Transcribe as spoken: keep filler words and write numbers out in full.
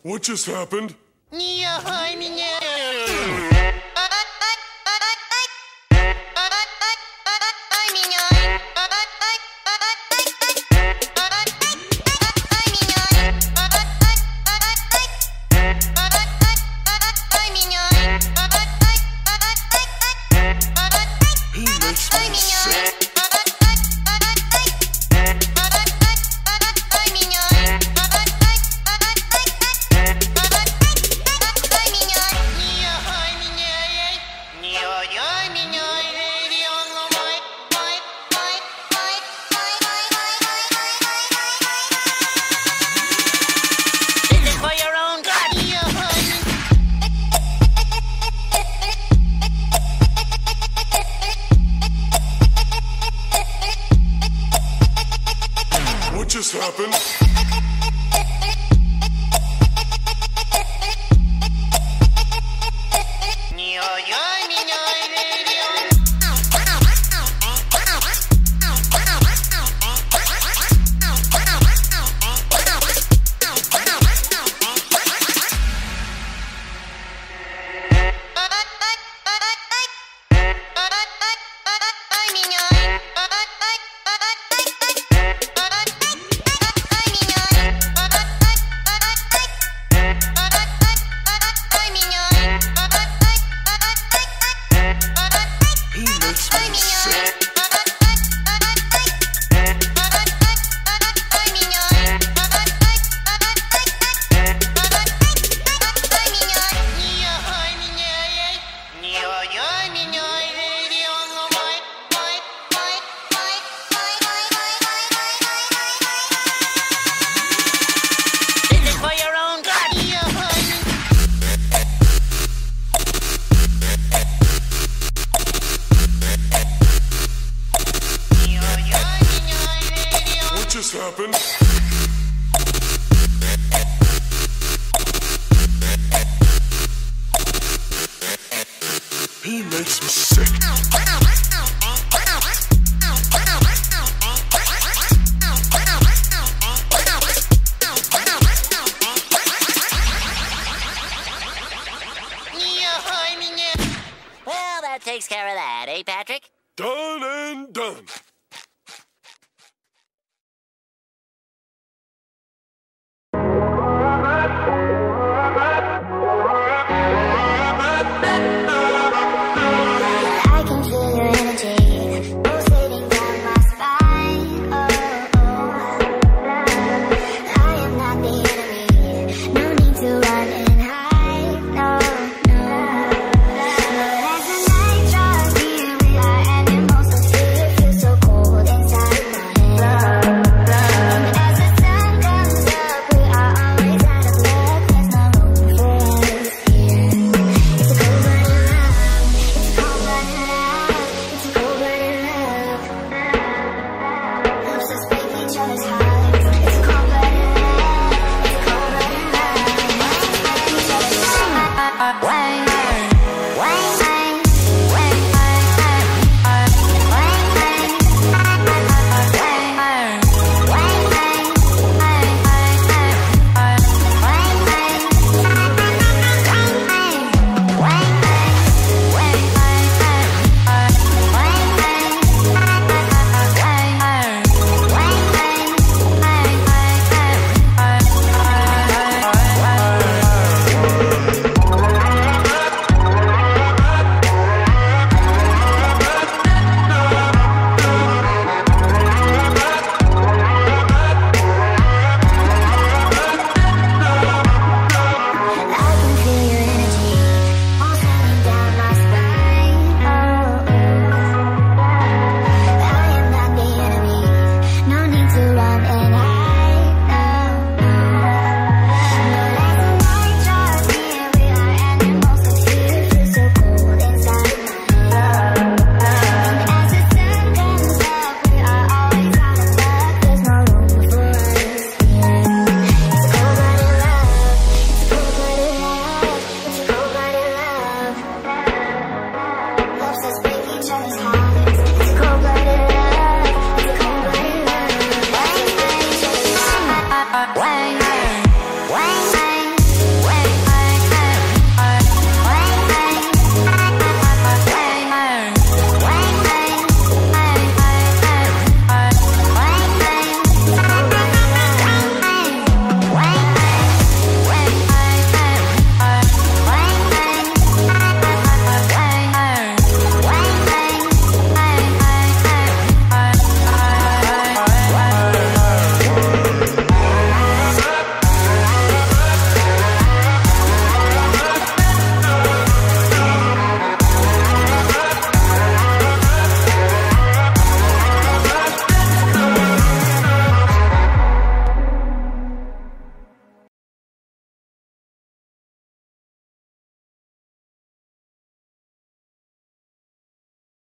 What just happened? Makes me sick. Done and done.